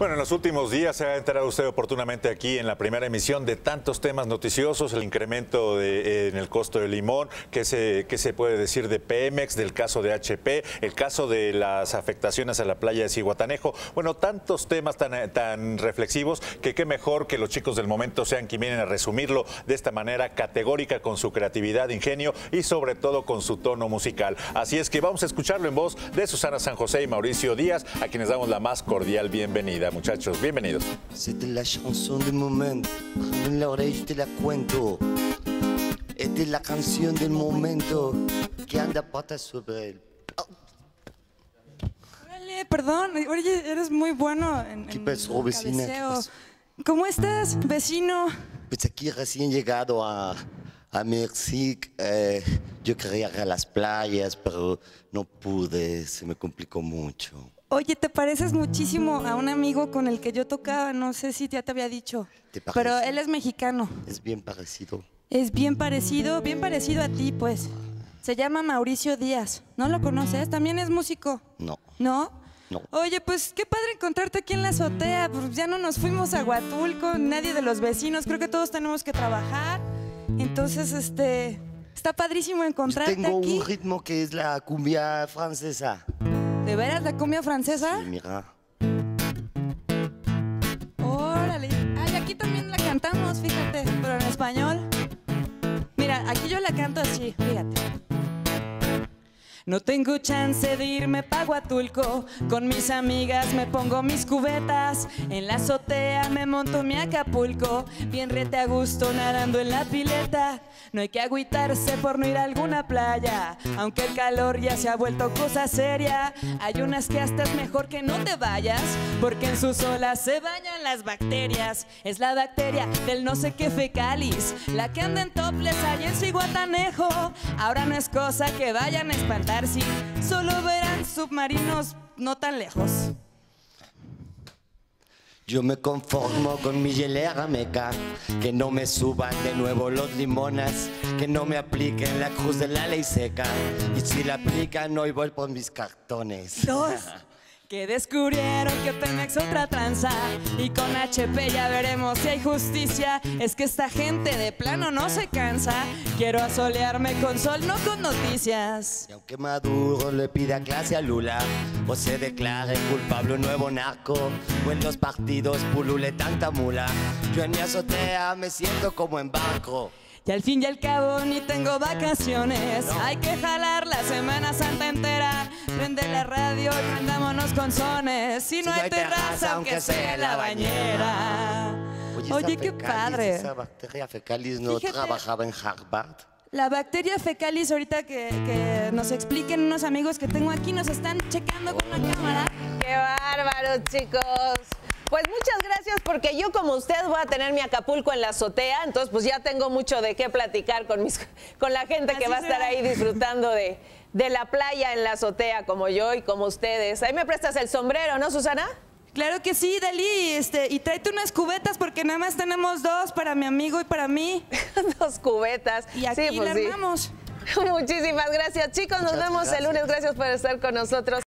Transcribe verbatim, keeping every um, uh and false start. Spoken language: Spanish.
Bueno, en los últimos días se ha enterado usted oportunamente aquí en la primera emisión de tantos temas noticiosos, el incremento de, en el costo del limón, qué se, qué se puede decir de Pemex, del caso de H P, el caso de las afectaciones a la playa de Zihuatanejo. Bueno, tantos temas tan, tan reflexivos que qué mejor que los chicos del momento sean quienes vienen a resumirlo de esta manera categórica, con su creatividad, ingenio y sobre todo con su tono musical. Así es que vamos a escucharlo en voz de Susana San José y Mauricio Díaz, a quienes damos la más cordial bienvenida. Muchachos, bienvenidos. C'était la chanson du moment, en la oreille te la cuento. Esta es la canción del momento que anda pata sobre él. Oh. Órale, perdón, oye, eres muy bueno en, ¿Qué en pasó, vecina? ¿Qué pasó? ¿Cómo estás, vecino? Pues aquí recién llegado a, a México, eh, yo quería ir a las playas, pero no pude, se me complicó mucho. Oye, te pareces muchísimo a un amigo con el que yo tocaba, no sé si ya te había dicho, ¿Te pero él es mexicano. Es bien parecido. Es bien parecido, bien parecido a ti, pues. Se llama Mauricio Díaz, ¿no lo conoces? ¿También es músico? No. ¿No? No. Oye, pues qué padre encontrarte aquí en la azotea, pues ya no nos fuimos a Huatulco, nadie de los vecinos, creo que todos tenemos que trabajar, entonces, este, está padrísimo encontrarte aquí. Tengo un ritmo que es la cumbia francesa. ¿De veras la cumbia francesa? Sí, mira. Órale. Ay, aquí también la cantamos, fíjate, pero en español. Mira, aquí yo la canto así, fíjate. No tengo chance de irme pa' Huatulco, con mis amigas me pongo mis cubetas, en la azotea me monto mi Acapulco, bien rete a gusto nadando en la pileta. No hay que agüitarse por no ir a alguna playa, aunque el calor ya se ha vuelto cosa seria. Hay unas que hasta es mejor que no te vayas, porque en sus olas se bañan las bacterias. Es la bacteria del no sé qué fecalis, la que anda en topless allá en Zihuatanejo. Ahora no es cosa que vayan a espantarse, solo verán submarinos no tan lejos. Yo me conformo con mi hielera meca, que no me suban de nuevo los limonas, que no me apliquen la cruz de la ley seca, y si la aplican hoy voy por mis cartones. Dos, que descubrieron que Pemex otra tranza, y con H P ya veremos si hay justicia. Es que esta gente de plano no se cansa, quiero asolearme con sol, no con noticias. Y aunque Maduro le pida clase a Lula, o se declare culpable un nuevo narco, o en los partidos pulule tanta mula, yo en mi azotea me siento como en barco. Y al fin y al cabo ni tengo vacaciones, hay que jalar la Semana Santa entera, prende la radio y mandámonos con sones, si no hay terraza aunque sea la bañera. Oye, Oye qué fecalis, padre. Esa bacteria fecalis no Fíjate, trabajaba en Harvard. La bacteria fecalis ahorita que, que nos expliquen unos amigos que tengo aquí, nos están checando con una cámara. ¡Qué bárbaros, chicos! Pues muchas gracias, porque yo como usted voy a tener mi Acapulco en la azotea, entonces pues ya tengo mucho de qué platicar con mis con la gente Así que va a estar ahí disfrutando de, de la playa en la azotea, como yo y como ustedes. Ahí me prestas el sombrero, ¿no, Susana? Claro que sí, Dalí, este, y tráete unas cubetas porque nada más tenemos dos para mi amigo y para mí. Dos cubetas. Y aquí sí, pues, la armamos. Sí. Muchísimas gracias, chicos. Nos Muchas vemos gracias. el lunes. Gracias por estar con nosotros.